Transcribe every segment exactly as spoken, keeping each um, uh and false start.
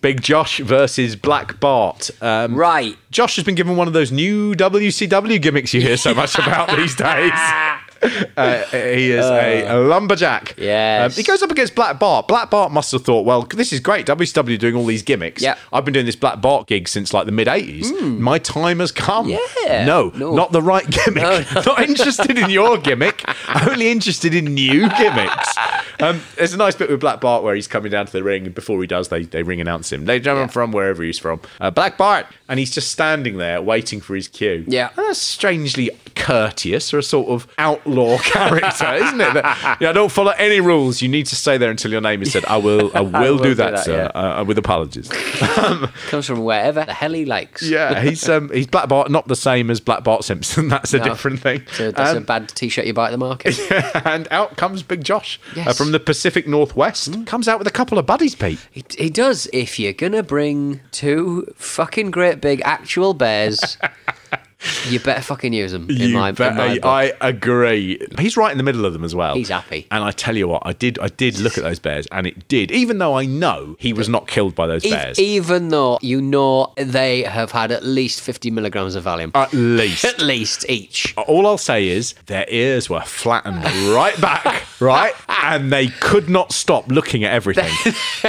Big Josh versus Black Bart. Um, right. Josh has been given one of those new W C W gimmicks you hear so much about these days. Uh, he is uh, a, a lumberjack. Yes. Um, he goes up against Black Bart. Black Bart must have thought, well, this is great. W C W doing all these gimmicks. Yep. I've been doing this Black Bart gig since like the mid eighties. Mm. My time has come. Yeah. No, no, not the right gimmick. No, no. Not interested in your gimmick. Only interested in new gimmicks. Um, there's a nice bit with Black Bart where he's coming down to the ring, and before he does, they, they ring announce him. They jump yeah. from wherever he's from. Uh, Black Bart. And he's just standing there waiting for his cue. Yeah. And that's strangely courteous, or a sort of out law character, isn't it? That, you know, I don't follow any rules. You need to stay there until your name is said. I will, I will, I will do, do that, that sir. Yeah. Uh, with apologies. Um, comes from wherever the hell he likes. Yeah, he's um, he's Black Bart, not the same as Black Bart Simpson. That's a no, different thing. So that's um, a bad T-shirt you buy at the market. Yeah, and out comes Big Josh yes. uh, from the Pacific Northwest. Mm. Comes out with a couple of buddies, Pete. He, he does. If you're gonna bring two fucking great big actual bears. You better fucking use them. In my, better, in my book. I agree. He's right in the middle of them as well. He's happy. And I tell you what, I did. I did look at those bears, and it did. Even though I know he was not killed by those bears, even though you know they have had at least fifty milligrams of Valium, at least, at least each. All I'll say is their ears were flattened right back, right, and they could not stop looking at everything,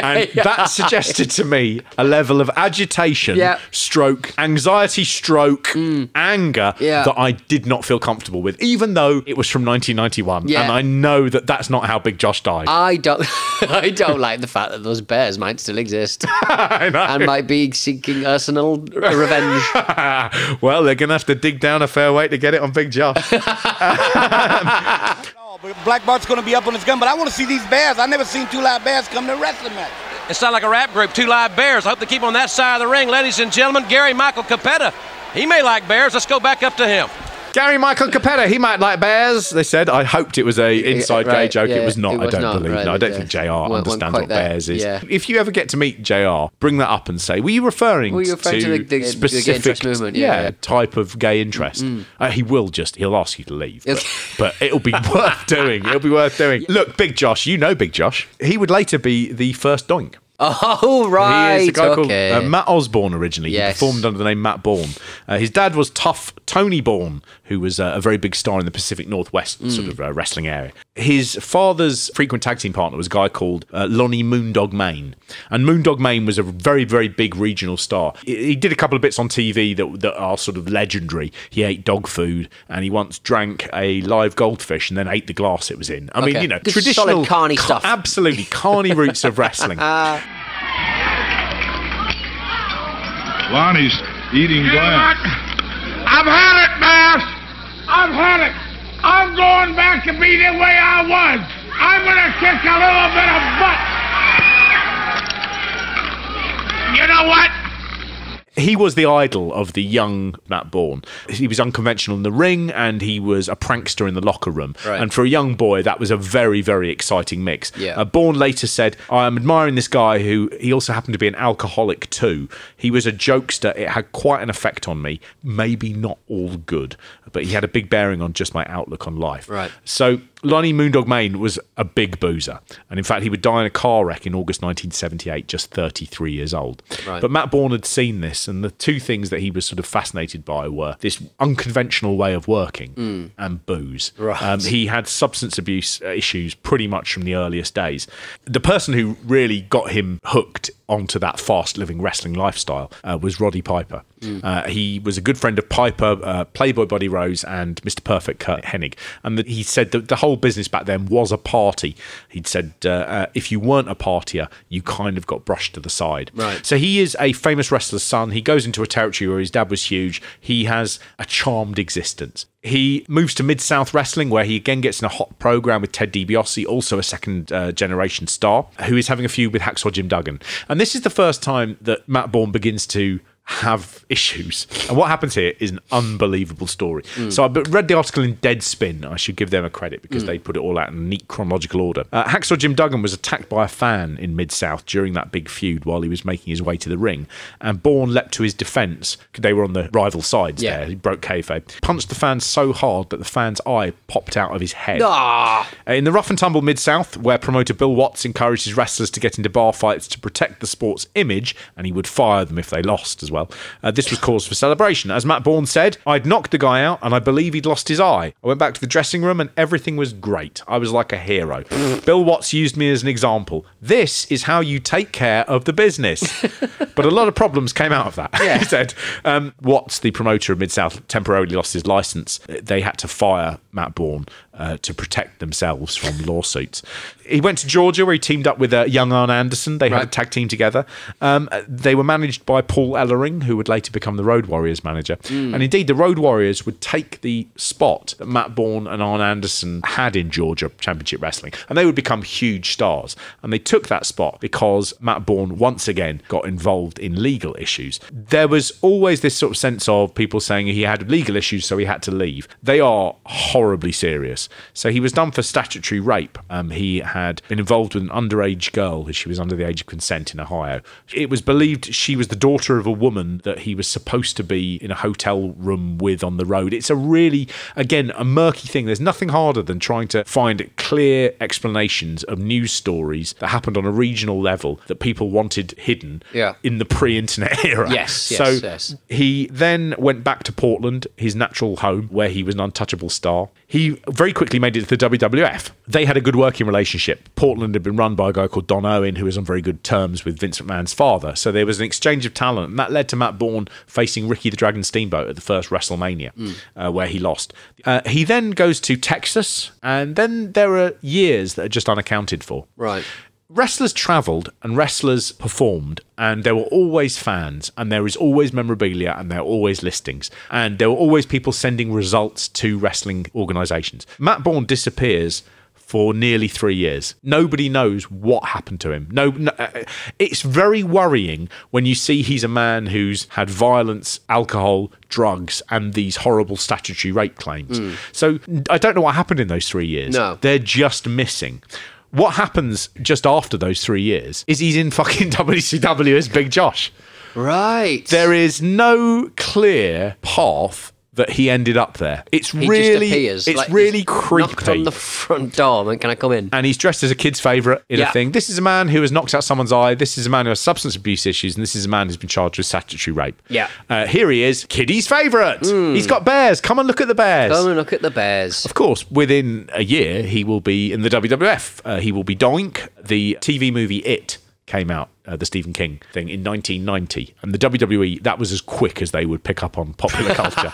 and that suggested to me a level of agitation, yep. stroke, anxiety, stroke. Mm. Anger yeah. that I did not feel comfortable with, even though it was from nineteen ninety-one, yeah. and I know that that's not how Big Josh died. I don't, I don't like the fact that those bears might still exist I know. And might be seeking personal revenge. Well, they're going to have to dig down a fair way to get it on Big Josh. Black Bart's going to be up on his gun, but I want to see these bears. I've never seen two live bears come to a wrestling match. It sounds like a rap group, Two Live Bears. I hope they keep on that side of the ring, ladies and gentlemen. Gary Michael Capetta. He may like bears. Let's go back up to him. Gary Michael Capetta, he might like bears, they said. I hoped it was a inside yeah, right, gay joke. Yeah, it was not, it was I don't not, believe. Right, no, I don't yeah. think J R well, understands what there. bears is. Yeah. If you ever get to meet J R, bring that up and say, were you referring, were you referring to, to the, the specific the movement? Yeah, yeah, yeah. type of gay interest? Mm. Uh, he will just, he'll ask you to leave, but, but it'll be worth doing. It'll be worth doing. Look, Big Josh, you know Big Josh. He would later be the first doink. Oh, right. He is a guy okay. called uh, Matt Osborne originally. Yes. He performed under the name Matt Borne. Uh, his dad was tough Tony Borne, who was uh, a very big star in the Pacific Northwest mm. sort of uh, wrestling area. His father's frequent tag team partner was a guy called uh, Lonnie Moondog Mayne. And Moondog Mayne was a very, very big regional star. He did a couple of bits on T V that, that are sort of legendary. He ate dog food, and he once drank a live goldfish and then ate the glass it was in. I okay. mean, you know, this traditional... carny stuff. Absolutely, carny roots of wrestling. Uh, Lonnie's eating glass. I've had it, Bass. I've had it. I'm going back to be the way I was. I'm going to kick a little bit of butt. You know what? He was the idol of the young Matt Borne. He was unconventional in the ring, and he was a prankster in the locker room. Right. And for a young boy, that was a very, very exciting mix. Yeah. Uh, Borne later said, I'm admiring this guy who, he also happened to be an alcoholic too. He was a jokester. It had quite an effect on me. Maybe not all good, but he had a big bearing on just my outlook on life. Right. So Lonnie Moondog Mayne was a big boozer. And in fact, he would die in a car wreck in August nineteen seventy-eight, just thirty-three years old. Right. But Matt Borne had seen this. And the two things that he was sort of fascinated by were this unconventional way of working mm. and booze. Right. Um, he had substance abuse issues pretty much from the earliest days. The person who really got him hooked onto that fast-living wrestling lifestyle uh, was Roddy Piper. Mm. Uh, he was a good friend of Piper, uh, Playboy Buddy Rose, and Mister Perfect Kurt Hennig. And the, he said that the whole business back then was a party. He'd said, uh, uh, if you weren't a partier, you kind of got brushed to the side. Right. So he is a famous wrestler's son. He goes into a territory where his dad was huge. He has a charmed existence. He moves to Mid-South Wrestling, where he again gets in a hot program with Ted DiBiase, also a second-generation uh, star, who is having a feud with Hacksaw Jim Duggan. And this is the first time that Matt Borne begins to have issues. And what happens here is an unbelievable story. Mm. So I read the article in Deadspin. I should give them a credit because mm. they put it all out in neat chronological order. Uh, Hacksaw Jim Duggan was attacked by a fan in Mid-South during that big feud while he was making his way to the ring. And Borne leapt to his defence. They were on the rival sides yeah. there. He broke kayfabe. Punched the fan so hard that the fan's eye popped out of his head. Ah. In the rough and tumble Mid-South, where promoter Bill Watts encouraged his wrestlers to get into bar fights to protect the sport's image, and he would fire them if they lost as well. Uh, this was cause for celebration. As Matt Borne said, I'd knocked the guy out and I believe he'd lost his eye. I went back to the dressing room and everything was great. I was like a hero. Bill Watts used me as an example. This is how you take care of the business. But a lot of problems came out of that, yeah. he said. Um, Watts, the promoter of Mid-South, temporarily lost his licence. They had to fire Matt Borne uh, to protect themselves from lawsuits. He went to Georgia where he teamed up with uh, young Arn Anderson. They right. had a tag team together. Um, they were managed by Paul Ellering, who would later become the Road Warriors manager. Mm. And indeed, the Road Warriors would take the spot that Matt Borne and Arn Anderson had in Georgia Championship Wrestling. And they would become huge stars. And they took that spot because Matt Borne once again got involved in legal issues. There was always this sort of sense of people saying he had legal issues, so he had to leave. They are horribly serious. So he was done for statutory rape. Um, he had been involved with an underage girl who she was under the age of consent in Ohio. It was believed she was the daughter of a woman that he was supposed to be in a hotel room with on the road. It's a really, again, a murky thing. There's nothing harder than trying to find clear explanations of news stories that happened on a regional level that people wanted hidden yeah. in the pre-internet era. Yes, yes, so yes. He then went back to Portland, his natural home, where he was an untouchable star. He very quickly made it to the W W F. They had a good working relationship. Portland had been run by a guy called Don Owen, who was on very good terms with Vince McMahon's father. So there was an exchange of talent, and that led to Matt Borne facing Ricky the Dragon Steamboat at the first WrestleMania, mm. uh, where he lost. Uh, he then goes to Texas, and then there are years that are just unaccounted for. Right. Wrestlers travelled and wrestlers performed, and there were always fans, and there is always memorabilia, and there are always listings, and there were always people sending results to wrestling organisations. Matt Borne disappears for nearly three years. Nobody knows what happened to him. No, no, it's very worrying when you see he's a man who's had violence, alcohol, drugs, and these horrible statutory rape claims. Mm. So I don't know what happened in those three years. No. They're just missing. What happens just after those three years is he's in fucking W C W as Big Josh. Right. There is no clear path that he ended up there. It's he really, just it's like, really he's creepy. Knocked on the front door, man. Can I come in? And he's dressed as a kid's favourite in yeah. a thing. This is a man who has knocked out someone's eye. This is a man who has substance abuse issues, and this is a man who's been charged with statutory rape. Yeah. Uh, here he is, kiddie's favourite. Mm. He's got bears. Come and look at the bears. Come and look at the bears. Of course, within a year, he will be in the W W F. Uh, he will be Doink. The T V movie It came out. Uh, the Stephen King thing in nineteen ninety, and the W W E, that was as quick as they would pick up on popular culture.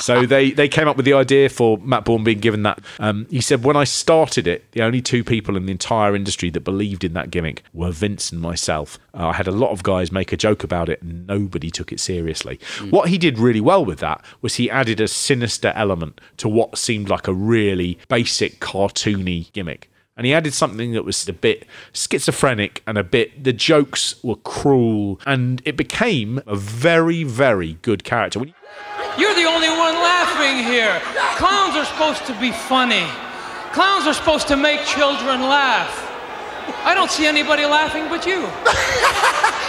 So they they came up with the idea for Matt Borne being given that. Um, he said, when I started it, the only two people in the entire industry that believed in that gimmick were Vince and myself. Uh, I had a lot of guys make a joke about it, and nobody took it seriously. Mm. What he did really well with that was he added a sinister element to what seemed like a really basic cartoony gimmick. And he added something that was a bit schizophrenic and a bit, the jokes were cruel, and it became a very, very good character. You're the only one laughing here. Clowns are supposed to be funny. Clowns are supposed to make children laugh. I don't see anybody laughing but you.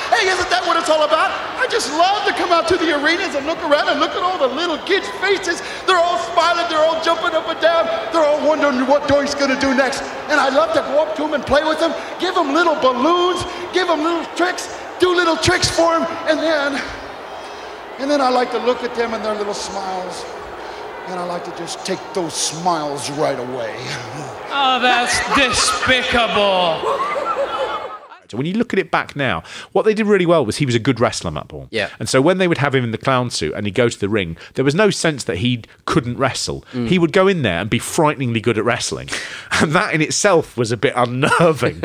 Hey, isn't that what it's all about? I just love to come out to the arenas and look around and look at all the little kids' faces. They're all smiling. They're all jumping up and down. They're all wondering what Doink's going to do next. And I love to go up to them and play with them, give them little balloons, give them little tricks, do little tricks for them. And then, and then I like to look at them and their little smiles. And I like to just take those smiles right away. Oh, that's despicable. When you look at it back now, what they did really well was he was a good wrestler, Matt Borne. Yeah. And so when they would have him in the clown suit and he'd go to the ring, there was no sense that he couldn't wrestle. Mm. He would go in there and be frighteningly good at wrestling. And that in itself was a bit unnerving.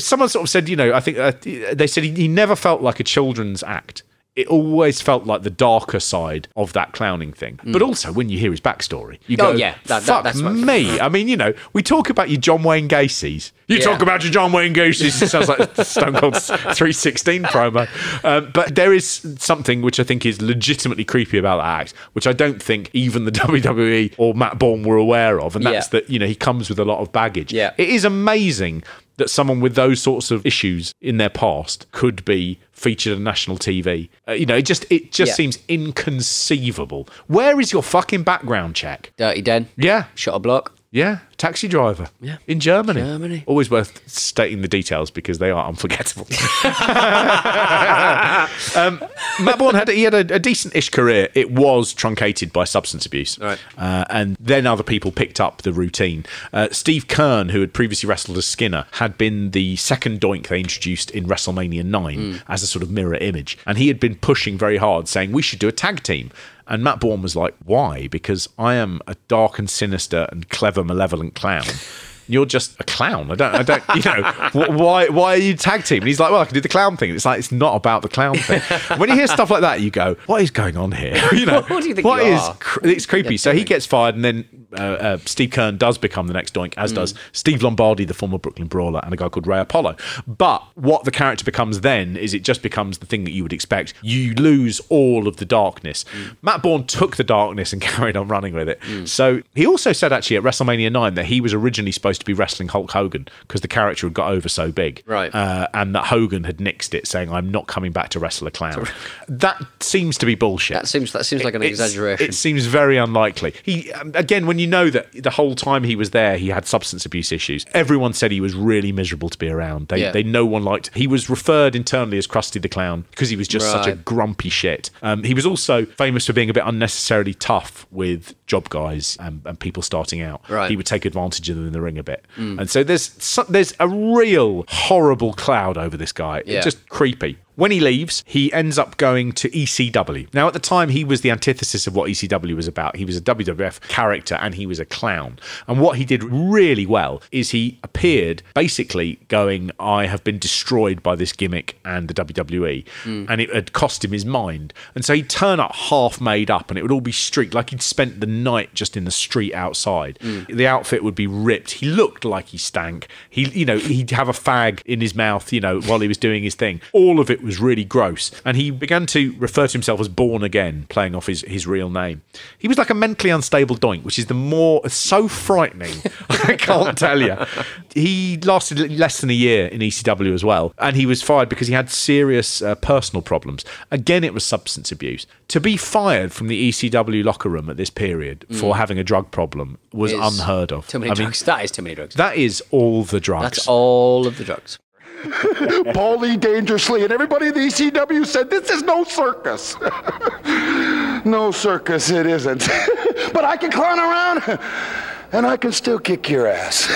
Someone sort of said, you know, I think uh, they said he, he never felt like a children's act. it always felt like the darker side of that clowning thing. Mm. But also, when you hear his backstory, you go, oh, yeah. that, fuck that, that's me. I mean, you know, we talk about your John Wayne Gacy's. You yeah. talk about your John Wayne Gacy's. It sounds like Stone Cold's three sixteen promo. Um, but there is something which I think is legitimately creepy about that act, which I don't think even the W W E or Matt Borne were aware of. And that's yeah. that, you know, he comes with a lot of baggage. Yeah. It is amazing that someone with those sorts of issues in their past could be featured on national T V. Uh, you know, it just it just yeah. seems inconceivable. Where is your fucking background check? Dirty Den. Yeah. Shot a block. Yeah. Taxi driver. Yeah. In Germany. Germany. Always worth stating the details because they are unforgettable. um, Matt Borne had he had a, a decent-ish career. It was truncated by substance abuse. Right. Uh, and then other people picked up the routine. Uh, Steve Kern, who had previously wrestled as Skinner, had been the second doink they introduced in WrestleMania nine mm. as a sort of mirror image. And he had been pushing very hard, saying, we should do a tag team. And Matt Borne was like, why? Because I am a dark and sinister and clever, malevolent clown. You're just a clown. I don't, I don't, you know, wh why Why are you tag team? And he's like, well, I can do the clown thing. And it's like, it's not about the clown thing. When you hear stuff like that, you go, what is going on here? You know, what, what do you think what you is, are? It's creepy. So he gets fired and then uh, uh, Steve Kern does become the next doink, as mm. does Steve Lombardi, the former Brooklyn Brawler, and a guy called Ray Apollo. But what the character becomes then is it just becomes the thing that you would expect. You lose all of the darkness. Mm. Matt Borne took the darkness and carried on running with it. Mm. So he also said actually at WrestleMania nine that he was originally supposed to be wrestling Hulk Hogan because the character had got over so big, right? Uh, and that Hogan had nixed it, saying, "I'm not coming back to wrestle a clown." That seems to be bullshit. That seems that seems it, like an exaggeration. It seems very unlikely. He again, when you know that the whole time he was there, he had substance abuse issues. Everyone said he was really miserable to be around. They, yeah. they no one liked. He was referred internally as Krusty the Clown because he was just right. such a grumpy shit. Um, he was also famous for being a bit unnecessarily tough with job guys and, and people starting out. Right. He would take advantage of them in the ring a bit. Mm. And so there's some, there's a real horrible cloud over this guy. Yeah. It's just creepy. When he leaves, he ends up going to E C W. Now, at the time, he was the antithesis of what E C W was about. He was a W W F character and he was a clown. And what he did really well is he appeared basically going, I have been destroyed by this gimmick and the W W E. Mm. And it had cost him his mind. And so he'd turn up half made up and it would all be streaked, like he'd spent the night just in the street outside. Mm. The outfit would be ripped. He looked like he stank. He, you know, he'd have a fag in his mouth, you know, while he was doing his thing. All of it was really gross, and he began to refer to himself as Born Again, playing off his his real name. He was like a mentally unstable doink, which is the more so frightening. I can't tell you. He lasted less than a year in E C W as well, and he was fired because he had serious uh, personal problems. Again, it was substance abuse. To be fired from the E C W locker room at this period mm. for having a drug problem was is unheard of. Too many I drugs. Mean, that is too many drugs. That is all the drugs. That's all of the drugs. Paulie Dangerously and everybody in the E C W said, this is no circus. No circus, it isn't. But I can clown around and I can still kick your ass.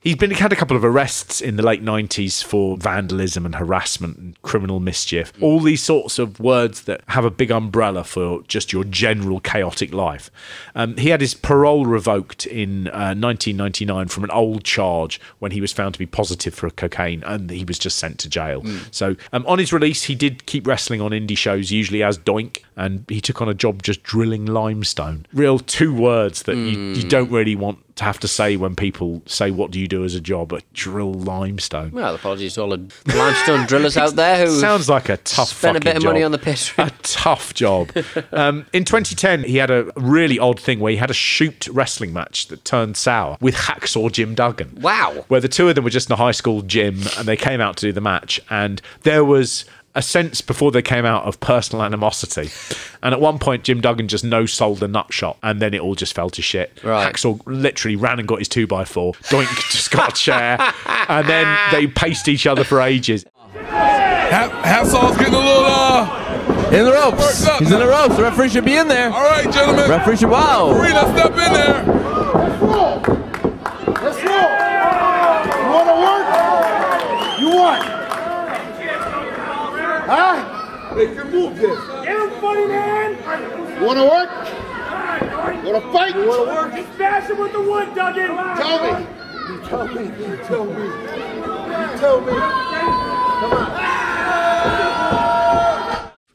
He's been had a couple of arrests in the late nineties for vandalism and harassment and criminal mischief. All these sorts of words that have a big umbrella for just your general chaotic life. Um, he had his parole revoked in uh, nineteen ninety-nine from an old charge when he was found to be positive for cocaine, and he was just sent to jail. Mm. So um, on his release, he did keep wrestling on indie shows, usually as Doink, and he took on a job just drilling limestone. Real two words that mm. you, you don't really want to have to say when people say, what do you do as a job? At drill limestone. Well, apologies to all the limestone drillers out there who sounds like a tough spent a bit of job. money on the pit. A tough job. um, in twenty ten, he had a really odd thing where he had a shoot wrestling match that turned sour with Hacksaw Jim Duggan. Wow. Where the two of them were just in a high school gym and they came out to do the match, and there was a sense before they came out of personal animosity. And at one point, Jim Duggan just no-sold the nut shot, and then it all just fell to shit. Right. Hacksaw literally ran and got his two by four. Doink just got a chair. And then they paced each other for ages. Hacksaw's getting a little... Uh, in the ropes. He's in the ropes. The referee should be in there. All right, gentlemen. Referee should... Wow. Referee, let's step in there. Let's roll. Let's roll. You want to work? You want... Huh? They can move this. Everybody, man! You wanna work? You wanna fight? You wanna work? Just bash him with the wood, Duggan! Tell me! You tell me, you tell me. You tell me. Come on.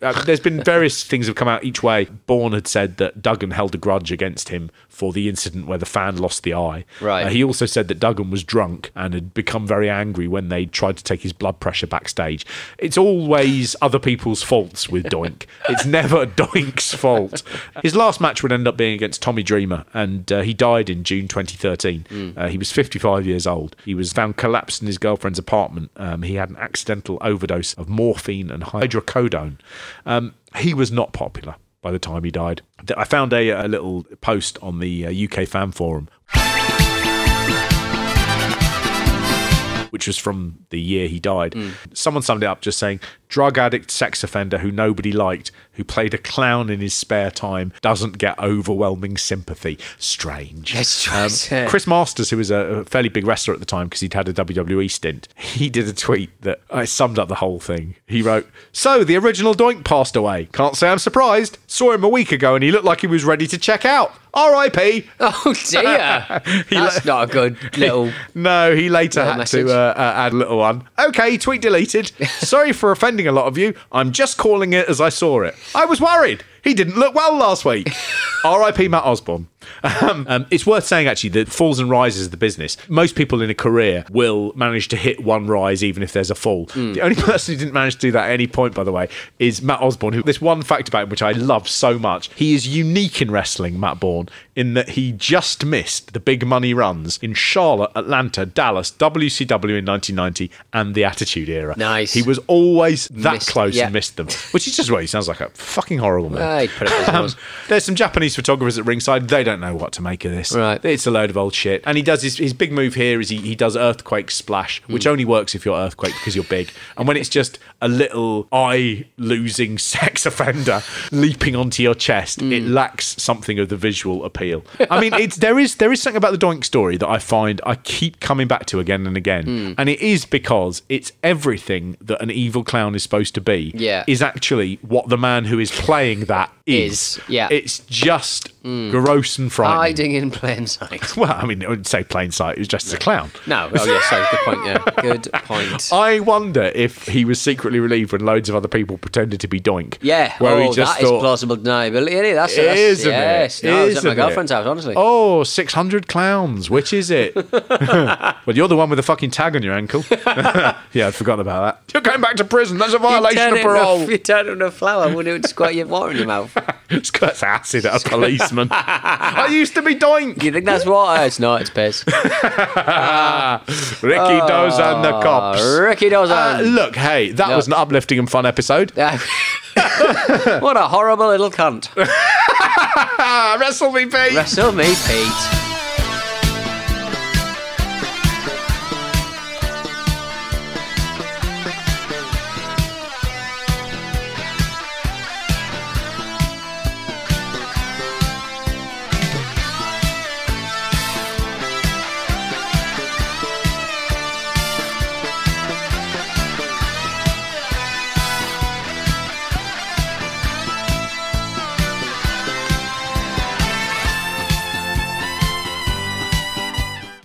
Uh, there's been various things have come out each way. Borne had said that Duggan held a grudge against him for the incident where the fan lost the eye. Right. Uh, he also said that Duggan was drunk and had become very angry when they tried to take his blood pressure backstage. It's always other people's faults with Doink. It's never Doink's fault. His last match would end up being against Tommy Dreamer, and uh, he died in June twenty thirteen. Mm. Uh, he was fifty-five years old. He was found collapsed in his girlfriend's apartment. Um, he had an accidental overdose of morphine and hydrocodone. Um, he was not popular by the time he died. I found a, a little post on the uh, U K Fan Forum, which was from the year he died. Mm. Someone summed it up just saying, drug addict, sex offender who nobody liked, who played a clown in his spare time, doesn't get overwhelming sympathy. Strange. Yes, um, yeah. Chris Masters, who was a fairly big wrestler at the time because he'd had a W W E stint, he did a tweet that uh, summed up the whole thing. He wrote, so the original Doink passed away. Can't say I'm surprised. Saw him a week ago and he looked like he was ready to check out. R I P Oh dear. That's not a good little... No, he later had message. to uh, uh, add a little one. Okay, tweet deleted. Sorry for offending a lot of you. I'm just calling it as I saw it. I was worried. He didn't look well last week. R I P Matt Osborne. Um, um, it's worth saying, actually, that falls and rises of the business. Most people in a career will manage to hit one rise, even if there's a fall. Mm. The only person who didn't manage to do that at any point, by the way, is Matt Osborne, who, this one fact about him, which I love so much, he is unique in wrestling, Matt Borne, in that he just missed the big money runs in Charlotte, Atlanta, Dallas, W C W in nineteen ninety, and the Attitude Era. Nice. He was always that missed, close yeah. and missed them, which is just what he sounds like, a fucking horrible man. Uh, put it um, there's some Japanese photographers at ringside. They don't know what to make of this. Right. It's a load of old shit. And he does his, his big move here is he, he does Earthquake Splash, which mm. only works if you're Earthquake because you're big. And when it's just a little eye-losing sex offender leaping onto your chest, mm. it lacks something of the visual appeal. I mean, it's, there is there is something about the Doink story that I find I keep coming back to again and again. Mm. And it is because it's everything that an evil clown is supposed to be yeah. is actually what the man who is playing that is. is. Yeah. It's just mm. gross and hiding in plain sight. Well, I mean, I wouldn't say plain sight. It was just no. a clown. No. Oh, yeah, sorry. Good point, yeah. Good point. I wonder if he was secretly relieved when loads of other people pretended to be Doink. Yeah. Where oh, he just that thought, is plausible deniability. It? That's, that's, isn't yes. it? No, isn't I was at my girlfriend's it? house, honestly. Oh, six hundred clowns. Which is it? Well, you're the one with the fucking tag on your ankle. Yeah, I'd forgotten about that. You're going back to prison. That's a violation of parole. If you turn into a flower, wouldn't it squirt your water in your mouth? Squirts acid at a policeman. I used to be Doink. You think that's water? It's not, it's piss. uh, Ricky uh, Dozan the cops. Ricky Dozan. Uh, look, hey, that no. was an uplifting and fun episode. What a horrible little cunt. Wrestle me, Pete. Wrestle me, Pete.